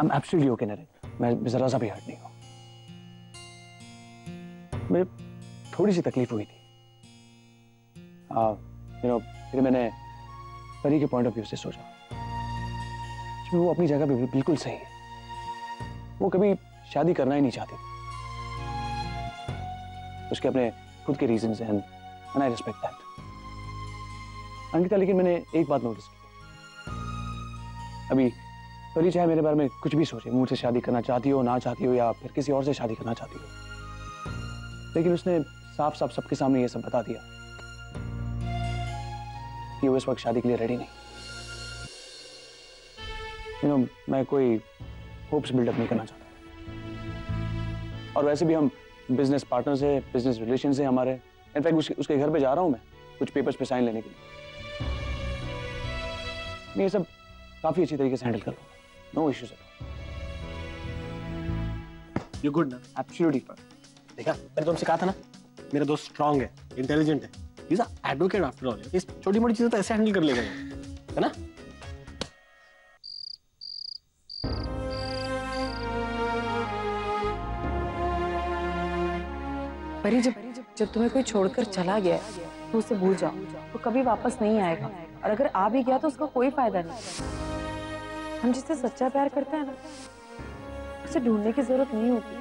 I'm absolutely okay, Naren. मैं जरा सा भी हर्ट नहीं हूँ। मुझे थोड़ी सी तकलीफ हुई थी। फिर मैंने परी के पॉइंट ऑफ व्यू से सोचा कि वो अपनी जगह पे बिल्कुल सही है। वो कभी शादी करना ही नहीं चाहती। उसके अपने खुद के रीजंस हैं and I respect that. Ankita, लेकिन मैंने एक बात नोटिस की। अभी परी चाहे मेरे बारे में कुछ भी सोचे, मुझसे शादी करना चाहती हो, ना चाहती हो, या फिर किसी और से शादी करना चाहती हो, लेकिन उसने साफ साफ सबके सामने ये सब बता दिया कि वो इस वक्त शादी के लिए रेडी नहीं। मैं कोई होप्स बिल्डअप नहीं करना चाहता, और वैसे भी हम बिजनेस पार्टनर्स हैं, बिजनेस रिलेशन हैं हमारे। इनफैक्ट उसके घर पे जा रहा हूँ मैं कुछ पेपर्स पे साइन लेने के लिए। मैं ये सब काफी अच्छी तरीके से हैंडल कर लूँगा। No issues at all. You're good ना? Absolutely perfect. देखा, मैंने तुमसे कहा था ना, मेरा दोस्त strong है, intelligent है, he's an advocate after all. इस छोटी-मोटी चीजें तो ऐसे handle कर लेगा, है ना? परी, जब तुम्हें कोई छोड़कर चला गया, तो उसे भूल जाओ, वो कभी वापस नहीं आएगा, और अगर आ भी गया तो उसका कोई फायदा नहीं। हम जिससे सच्चा प्यार करते हैं ना, उसे ढूंढने की जरूरत नहीं होती,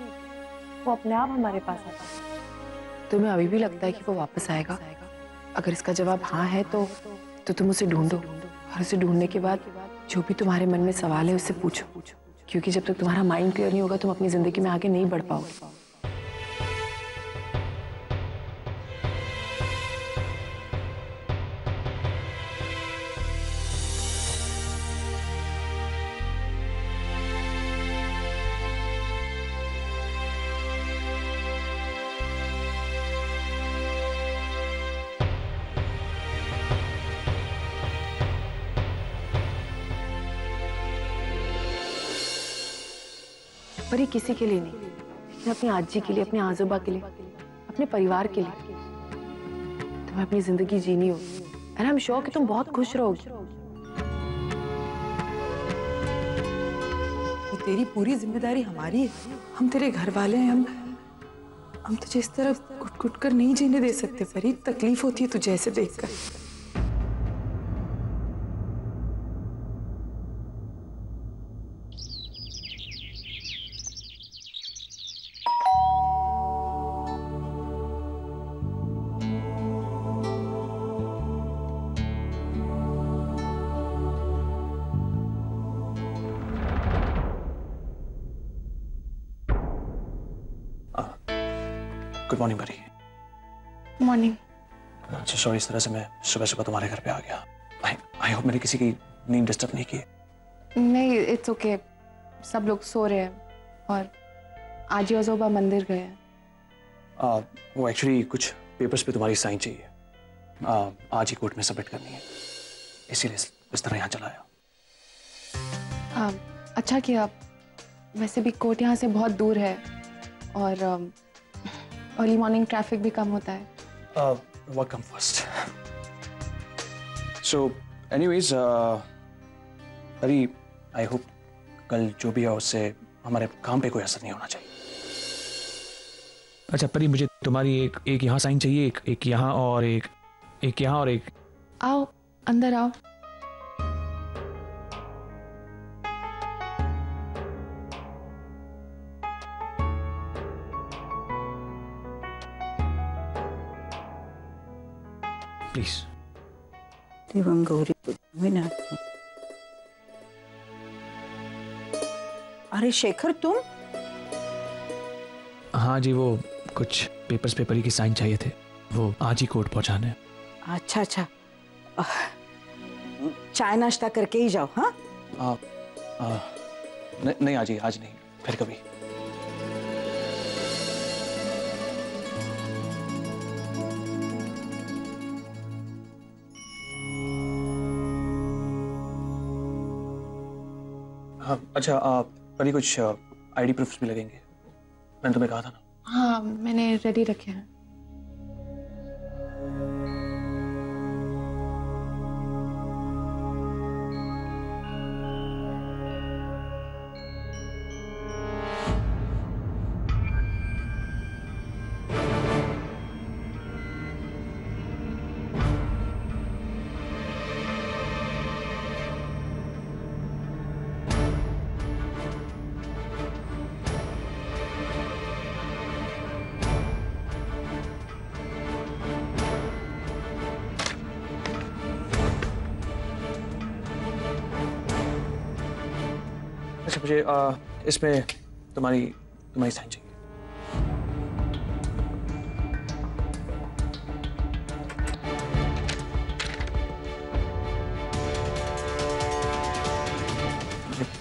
वो अपने आप हमारे पास आता है। तुम्हें अभी भी लगता है कि वो वापस आएगा? अगर इसका जवाब हाँ है तो तुम उसे ढूंढो, और उसे ढूंढने के बाद जो भी तुम्हारे मन में सवाल है उससे पूछो, क्योंकि जब तक तुम्हारा माइंड क्लियर नहीं होगा तुम अपनी जिंदगी में आगे नहीं बढ़ पाओगे। परी किसी के लिए नहीं, लेकिन अपनी आजी के लिए, अपने आजोबा के लिए, अपने परिवार के लिए तुम्हें अपनी जिंदगी जीनी होगी। और आई एम श्योर कि तुम बहुत खुश रहोगी। ये तेरी पूरी जिम्मेदारी हमारी है। हम तेरे घर वाले हैं। हम तुझे इस तरह घुट-घुट कर नहीं जीने दे सकते परी। तकलीफ होती है तुझे ऐसे देखकर। Good morning Pari. Morning. So sorry इस तरह से मैं सुबह सुबह तुम्हारे घर पे आ गया। आई होप मैंने किसी की नींद डिस्टर्ब नहीं की। नहीं, इट्स ओके। सब लोग सो रहे हैं और आज आजोबा मंदिर गए हैं। वो एक्चुअली कुछ पेपर्स पे तुम्हारी साइन चाहिए, आज ही कोर्ट में सबमिट करनी है, इसीलिए इस तरह यहाँ चला आया। अच्छा किया। वैसे भी कोर्ट यहाँ से बहुत दूर है और अर्ली मॉर्निंग ट्रैफिक भी कम होता है। Work come first. So anyways अरे आई होप कल जो भी हो उससे हमारे काम पे कोई असर नहीं होना चाहिए। अच्छा परी, मुझे तुम्हारी एक यहाँ साइन चाहिए, एक यहाँ और एक यहाँ और एक। आओ अंदर आओ। देवं गौरी विनाथ। अरे शेखर तुम? हाँ जी, वो कुछ पेपर्स पे परी की साइन चाहिए थे, वो आज ही कोर्ट पहुंचाने। अच्छा, चाय नाश्ता करके ही जाओ। हाँ नहीं, आज नहीं, फिर कभी। हाँ अच्छा, परी कुछ आईडी प्रूफ्स भी लगेंगे, मैंने तुम्हें कहा था ना। हाँ मैंने रेडी रखे हैं। मुझे इसमें तुम्हारी साइन चाहिए।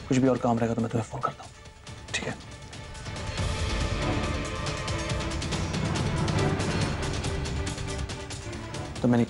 कुछ भी और काम रहेगा तो मैं तुम्हें फोन करता हूँ। ठीक है। तो मैंने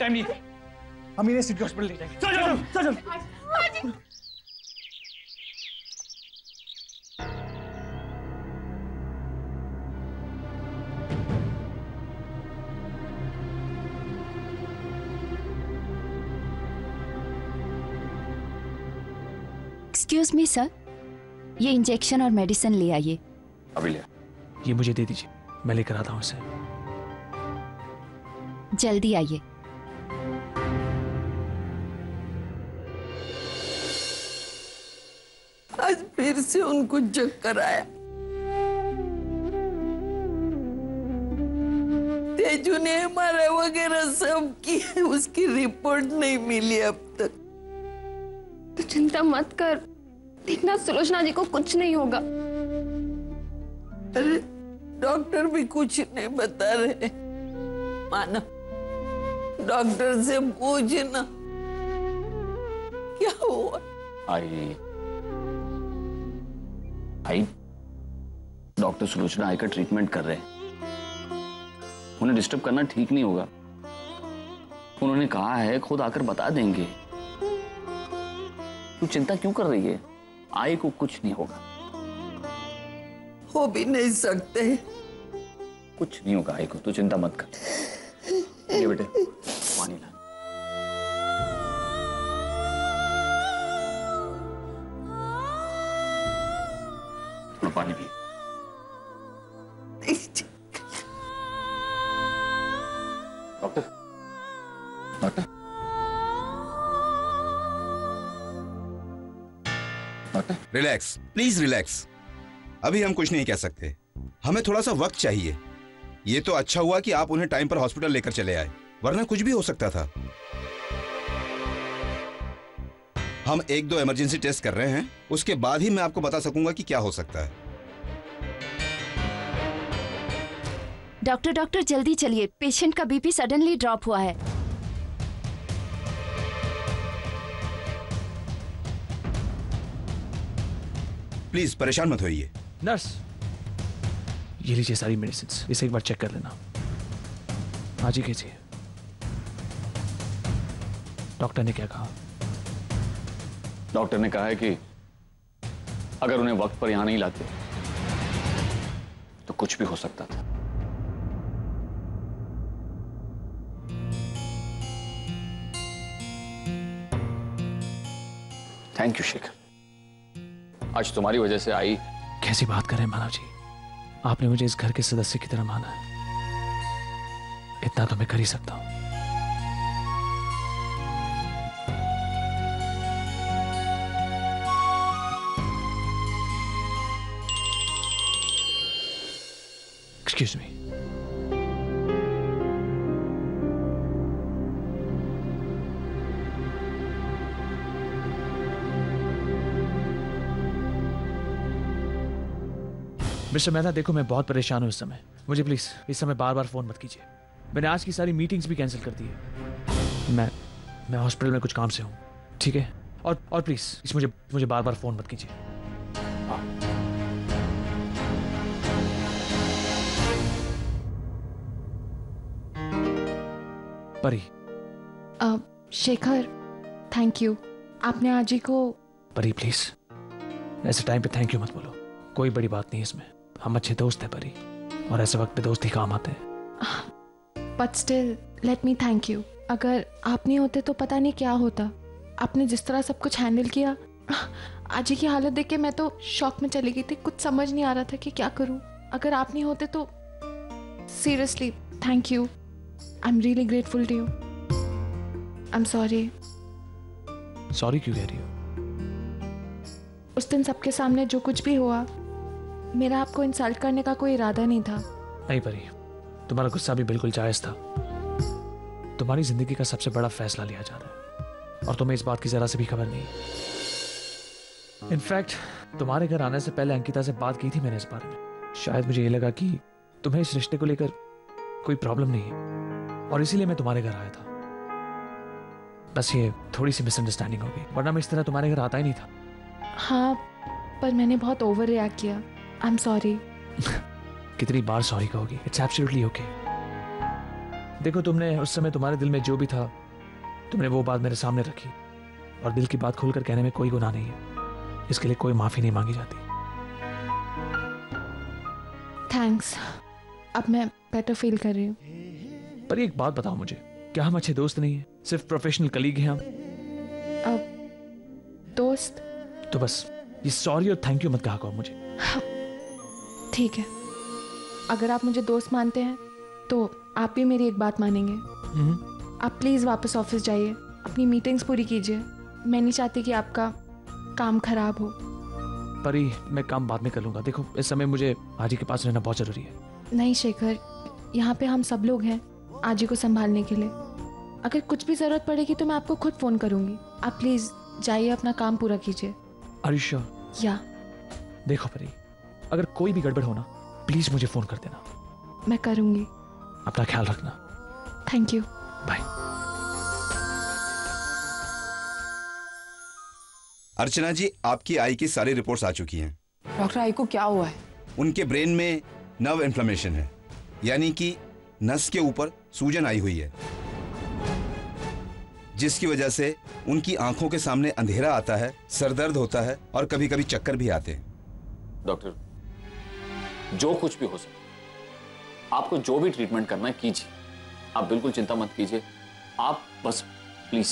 टाइम नहीं, हम इन्हें सिटी हॉस्पिटल ले जाएंगे। चल चल एक्सक्यूज मी सर, ये इंजेक्शन और मेडिसिन ले आइए। अभी ले, ये मुझे दे दीजिए, मैं लेकर आता हूं इसे। जल्दी आइए। फिर से उनको चक्कर आया। तेजू ने हमारा वगैरह सब किया, उसकी रिपोर्ट नहीं मिली अब तक। तो चिंता मत कर, देखना सुलोचना जी को कुछ नहीं होगा। अरे डॉक्टर भी कुछ नहीं बता रहे। माना डॉक्टर से पूछना क्या हुआ। आई भाई, डॉक्टर सुलोचना आई का ट्रीटमेंट कर रहे हैं, उन्हें डिस्टर्ब करना ठीक नहीं होगा। उन्होंने कहा है खुद आकर बता देंगे। तू चिंता क्यों कर रही है? आई को कुछ नहीं होगा। हो भी नहीं सकते। कुछ नहीं होगा आई को, तू चिंता मत कर। ये बेटे पानी ला। पानी भी doctor doctor doctor relax, please relax. अभी हम कुछ नहीं कह सकते, हमें थोड़ा सा वक्त चाहिए। ये तो अच्छा हुआ कि आप उन्हें टाइम पर हॉस्पिटल लेकर चले आए, वरना कुछ भी हो सकता था। हम 1-2 इमरजेंसी टेस्ट कर रहे हैं, उसके बाद ही मैं आपको बता सकूंगा कि क्या हो सकता है। डॉक्टर डॉक्टर जल्दी चलिए, पेशेंट का बीपी सडनली ड्रॉप हुआ है। प्लीज परेशान मत होइए। नर्स ये लीजिए सारी मेडिसिन्स, इसे एक बार चेक कर लेना। हाँ जी कैसी है? डॉक्टर ने क्या कहा? डॉक्टर ने कहा है कि अगर उन्हें वक्त पर यहां नहीं लाते तो कुछ भी हो सकता था। थैंक यू शेखर, आज तुम्हारी वजह से आई। कैसी बात कर रहे हैं मानव जी, आपने मुझे इस घर के सदस्य की तरह माना है, इतना तो मैं कर ही सकता हूं। Excuse me. मिस्टर मेहता, देखो मैं बहुत परेशान हूं इस समय। मुझे प्लीज इस समय बार बार फोन मत कीजिए। मैंने आज की सारी मीटिंग्स भी कैंसिल कर दी है। मैं हॉस्पिटल में कुछ काम से हूं, ठीक है? और प्लीज इस मुझे बार बार फोन मत कीजिए। परी। शेखर थैंक यू, आपने आजी को। परी प्लीज ऐसे टाइम पे थैंक यू मत बोलो, कोई बड़ी बात नहीं इसमें। हम अच्छे दोस्त हैं परी, और ऐसे वक्त पे दोस्त ही काम आते हैं। But still let me thank you, अगर आप नहीं होते तो पता नहीं क्या होता। आपने जिस तरह सब कुछ हैंडल किया, आजी की हालत देख के मैं तो शॉक में चली गई थी, कुछ समझ नहीं आ रहा था कि क्या करूं। अगर आप नहीं होते तो seriously thank you, I am really grateful to you, I am sorry. Sorry क्यों कह रही हो? उस दिन सबके सामने जो कुछ भी हुआ, मेरा आपको इंसल्ट करने का कोई इरादा नहीं था। नहीं परी, तुम्हारा गुस्सा भी बिल्कुल जायज था। तुम्हारी जिंदगी का सबसे बड़ा फैसला लिया जा रहा है और तुम्हें इस बात की जरा से भी खबर नहीं। इनफैक्ट तुम्हारे घर आने से पहले अंकिता से बात की थी मैंने इस बारे में। शायद मुझे ये लगा कि तुम्हें इस रिश्ते को लेकर कोई प्रॉब्लम नहीं है और इसीलिए मैं तुम्हारे घर आया था। बस ये थोड़ी सी मिसअंडरस्टैंडिंग हो गई, वरना मैं इस तरह तुम्हारे घर आता ही नहीं था। हाँ, पर मैंने बहुत ओवर रिएक्ट किया। I am sorry. कितनी बार सॉरी कहोगी? It's absolutely okay. देखो, तुमने उस समय तुम्हारे दिल में जो भी था, तुमने वो बात मेरे सामने रखी और दिल की बात खोलकर कहने में कोई गुनाह नहीं है। इसके लिए कोई माफी नहीं मांगी जाती। थैंक्स, अब मैं बेटर फील कर रही हूँ। पर एक बात बताओ मुझे, क्या हम अच्छे दोस्त नहीं है? सिर्फ प्रोफेशनल कलीग हैं हम? अब दोस्त तो बस ये सॉरी और थैंक यू मत कहा करो मुझे। हाँ, ठीक है। अगर आप मुझे दोस्त मानते हैं तो आप भी मेरी एक बात मानेंगे। आप प्लीज़ वापस ऑफिस जाइए, अपनी मीटिंग्स पूरी कीजिए। मैं नहीं चाहती कि आपका काम खराब हो। परी, मैं काम बाद में कर लूँगा। देखो, इस समय मुझे आजी के पास रहना बहुत ज़रूरी है। नहीं शेखर, यहाँ पे हम सब लोग हैं आजी को संभालने के लिए। अगर कुछ भी ज़रूरत पड़ेगी तो मैं आपको खुद फ़ोन करूँगी। आप प्लीज़ जाइए, अपना काम पूरा कीजिए। Are you sure? Yeah. देखो परी, अगर कोई भी गड़बड़ हो ना, प्लीज मुझे फोन कर देना। मैं करूंगी। अपना ख्याल रखना। Thank you. Bye. Archana ji, आपकी आई की सारी रिपोर्ट्स आ चुकी हैं। डॉक्टर, आई को क्या हुआ है? उनके ब्रेन में नर्व इन्फ्लेमेशन है, यानी कि नस के ऊपर सूजन आई हुई है, जिसकी वजह से उनकी आंखों के सामने अंधेरा आता है, सरदर्द होता है और कभी कभी चक्कर भी आते हैं। डॉक्टर, जो कुछ भी हो सके, आपको जो भी ट्रीटमेंट करना है कीजिए। आप बिल्कुल चिंता मत कीजिए। आप बस प्लीज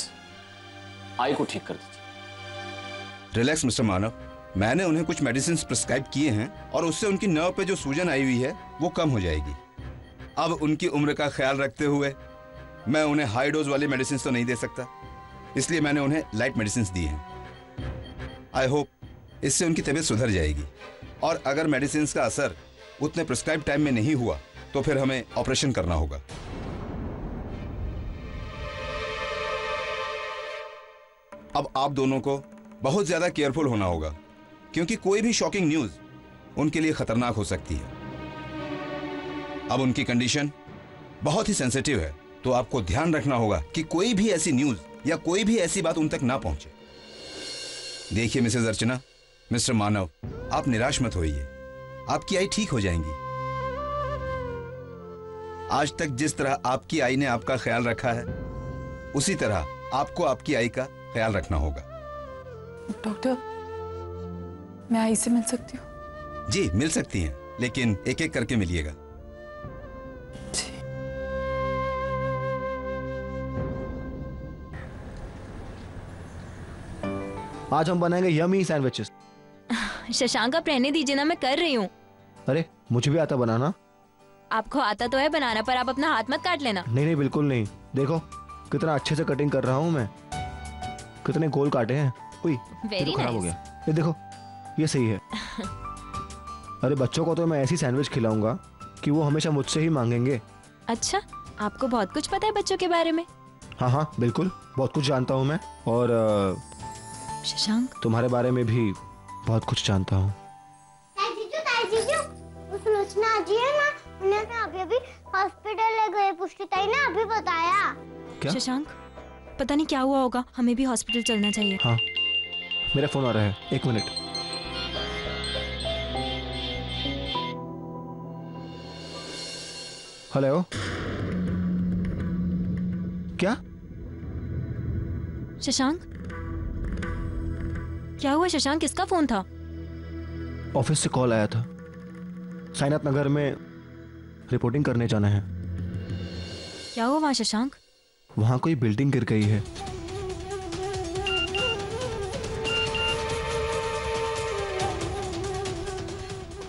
आई को ठीक कर दीजिए। रिलैक्स मिस्टर मानव, मैंने उन्हें कुछ मेडिसिन प्रिस्क्राइब किए हैं और उससे उनकी नर्व पे जो सूजन आई हुई है वो कम हो जाएगी। अब उनकी उम्र का ख्याल रखते हुए मैं उन्हें हाई डोज वाली मेडिसिन तो नहीं दे सकता, इसलिए मैंने उन्हें लाइट मेडिसिन दी हैं। आई होप इससे उनकी तबीयत सुधर जाएगी और अगर मेडिसिन का असर उतने प्रिस्क्राइब टाइम में नहीं हुआ तो फिर हमें ऑपरेशन करना होगा। अब आप दोनों को बहुत ज्यादा केयरफुल होना होगा, क्योंकि कोई भी शॉकिंग न्यूज उनके लिए खतरनाक हो सकती है। अब उनकी कंडीशन बहुत ही सेंसिटिव है, तो आपको ध्यान रखना होगा कि कोई भी ऐसी न्यूज या कोई भी ऐसी बात उन तक ना पहुंचे। देखिए मिसेस अर्चना, मिस्टर मानव, आप निराश मत होइए, आपकी आई ठीक हो जाएंगी। आज तक जिस तरह आपकी आई ने आपका ख्याल रखा है, उसी तरह आपको आपकी आई का ख्याल रखना होगा। डॉक्टर, मैं आई से मिल सकती हूँ? जी, मिल सकती हैं, लेकिन एक एक करके मिलिएगा। आज हम बनाएंगे यमी सैंडविचेस। शशांक, आप रहने दीजिए ना, मैं कर रही हूँ। अरे, मुझे भी आता बनाना। आपको आता तो है बनाना, पर आप अपना हाथ मत काट लेना। नहीं नहीं, बिल्कुल नहीं। देखो कितना अच्छे से कटिंग कर रहा हूँ मैं, कितने गोल काटे हैं। उई, वेरी खराब हो गया। ये देखो, ये सही है। अरे बच्चों को तो मैं ऐसी सैंडविच खिलाऊंगा कि वो हमेशा मुझसे ही मांगेंगे। अच्छा, आपको बहुत कुछ पता है बच्चों के बारे में? हाँ हाँ, बिल्कुल, बहुत कुछ जानता हूँ मैं। और शशांक, तुम्हारे बारे में भी बहुत कुछ जानता हूँ। शशांक, पता नहीं क्या हुआ होगा, हमें भी हॉस्पिटल चलना चाहिए। हाँ, मेरा फोन आ रहा है, एक मिनट। हेलो, क्या शशांक, क्या हुआ शशांक? किसका फोन था? ऑफिस से कॉल आया था, साइनाथ नगर में रिपोर्टिंग करने जाना है। क्या हुआ वहाँ शशांक? वहाँ कोई बिल्डिंग गिर गई है।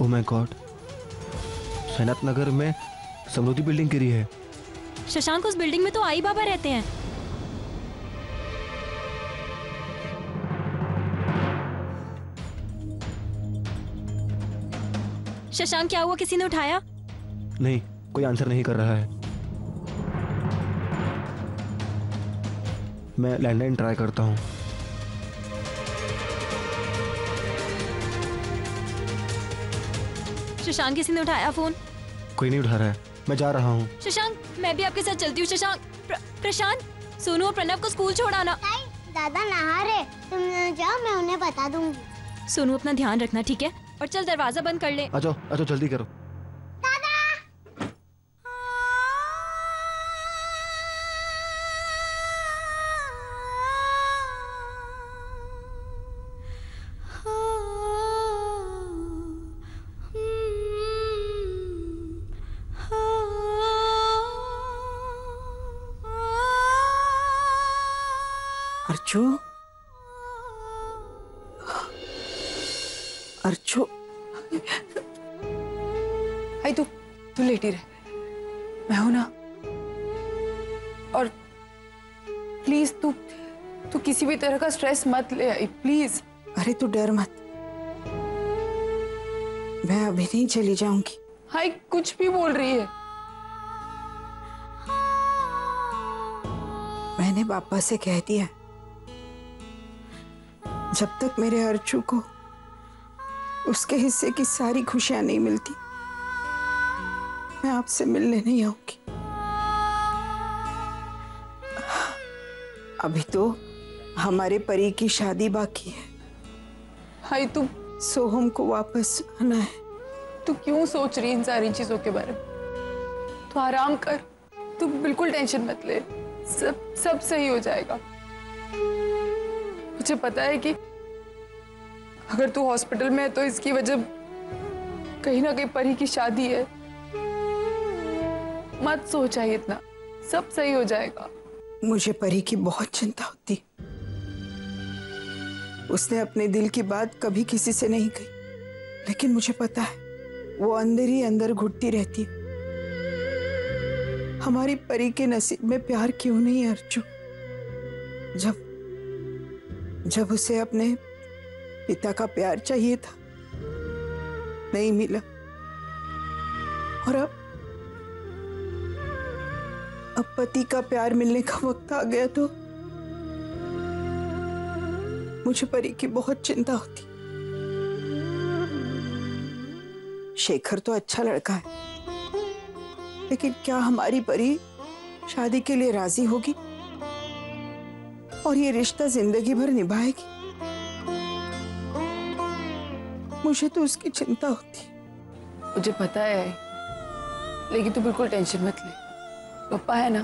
ओह माय गॉड, सैनाथ नगर में समृद्धि बिल्डिंग गिरी है। शशांक, उस बिल्डिंग में तो आई बाबा रहते हैं। शशांक, क्या हुआ? किसी ने उठाया? नहीं, कोई आंसर नहीं कर रहा है। मैं लैंडलाइन ट्राई करता हूँ। शशांक, किसी ने उठाया फोन? कोई नहीं उठा रहा है। मैं जा रहा हूँ। शशांक, मैं भी आपके साथ चलती हूँ। शशांक, प्रशांत, सोनू और प्रणव को स्कूल छोड़ाना। दादा नहा रहे, तुम जाओ, मैं उन्हें बता दूंगी। सोनू, अपना ध्यान रखना, ठीक है? और चल, दरवाजा बंद कर ले। अच्छा अच्छा, जल्दी करो। अर्चो, आई तू लेटी रह, मैं हूं ना। और प्लीज तू किसी भी तरह का स्ट्रेस मत ले आई, प्लीज। अरे तू डर मत, मैं अभी नहीं चली जाऊंगी। हाय, कुछ भी बोल रही है। मैंने पापा से कह दिया, जब तक मेरे अर्जु को उसके हिस्से की सारी खुशियां नहीं मिलती, मैं आपसे मिलने नहीं आऊंगी। अभी तो हमारे परी की शादी बाकी है। हाय, तू सोहम को वापस आना है। तू क्यों सोच रही इन सारी चीजों के बारे में? तू आराम कर, तू बिल्कुल टेंशन मत ले, सब सही हो जाएगा। मुझे पता है कि अगर तू हॉस्पिटल में है तो इसकी वजह कहीं ना कहीं परी की शादी है। मत सोचा इतना, सब सही हो जाएगा। मुझे परी की बहुत चिंता होती। उसने अपने दिल की बात कभी किसी से नहीं कही, लेकिन मुझे पता है वो अंदर ही अंदर घुटती रहती। हमारी परी के नसीब में प्यार क्यों नहीं अर्जुन? जब उसे अपने पिता का प्यार चाहिए था, नहीं मिला, और अब पति का प्यार मिलने का वक्त आ गया, तो मुझे परी की बहुत चिंता होती। शेखर तो अच्छा लड़का है, लेकिन क्या हमारी परी शादी के लिए राजी होगी और ये रिश्ता जिंदगी भर निभाएगी? मुझे तो उसकी चिंता होती। मुझे पता है, लेकिन तू बिल्कुल टेंशन मत ले। पापा है ना,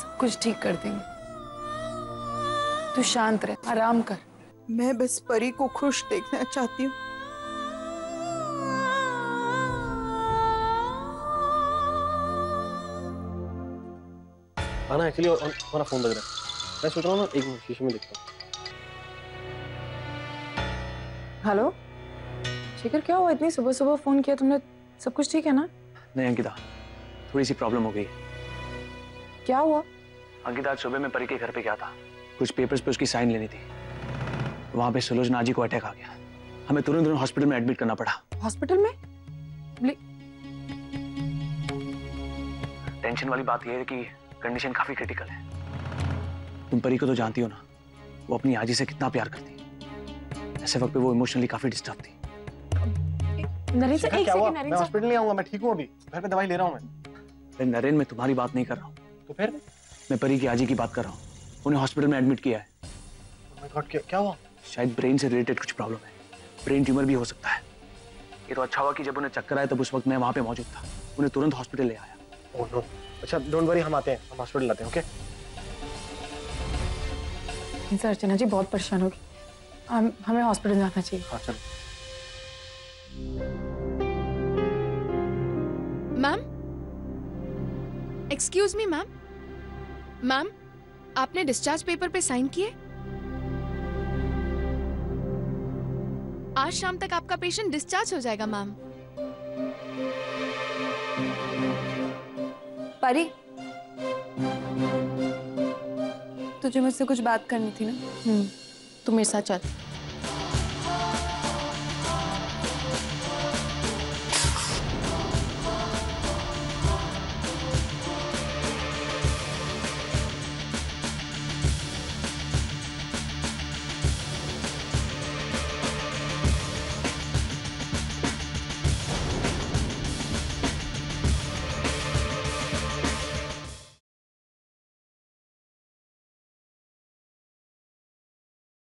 सब कुछ ठीक कर देंगे। तू शांत रह, आराम कर। मैं बस परी को खुश देखना चाहती हूँ। आना, एक्चुअली हमारा फोन लग रहा है। मैं सोच रहा हूँ ना, एक मिनट शीशे में देखता हूँ। हेलो शेखर, क्या हुआ? इतनी सुबह सुबह फोन किया तुमने, सब कुछ ठीक है ना? नहीं अंकिता, थोड़ी सी प्रॉब्लम हो गई। क्या हुआ अंकिता? आज सुबह मैं परी के घर पे गया था, कुछ पेपर्स पे उसकी साइन लेनी थी। वहाँ पे सुलोचना जी को अटैक आ गया। हमें तुरंत हॉस्पिटल में एडमिट करना पड़ा। हॉस्पिटल में? टेंशन वाली बात यह है कि कंडीशन काफी क्रिटिकल है। तुम परी को तो जानती हो ना, वो अपनी आजी से कितना प्यार करती। ऐसे वक्त पे वो इमोशनली काफी डिस्टर्ब थी। नरेन से क्या हुआ? मैं हॉस्पिटल नहीं आऊंगा, मैं ठीक हूँ, अभी घर पे दवाई ले रहा हूँ। मैं नरेन, मैं तुम्हारी बात नहीं कर रहा हूँ। तो फिर? मैं परी की आजी की बात कर रहा हूँ, उन्हें हॉस्पिटल में एडमिट किया है। ओह माय गॉड, क्या हुआ? शायद ब्रेन से रिलेटेड कुछ प्रॉब्लम है, ब्रेन ट्यूमर भी हो सकता है। ये तो अच्छा हुआ कि जब उन्हें चक्कर आया तब उस वक्त मैं वहाँ पे मौजूद था, उन्हें तुरंत हॉस्पिटल ले आया। ओह नो, अच्छा डोंट वरी, हम आते हैं, हम हॉस्पिटल आते हैं। ओके अर्चना जी बहुत परेशान होगी, हमें हॉस्पिटल जाना चाहिए। हाँ चलो। Ma'am, excuse me ma'am, ma'am आपने डिस्चार्ज पेपर पे साइन किए? आज शाम तक आपका पेशेंट डिस्चार्ज हो जाएगा मैम। परी, तुझे मुझसे कुछ बात करनी थी ना? तू मेरे साथ चल।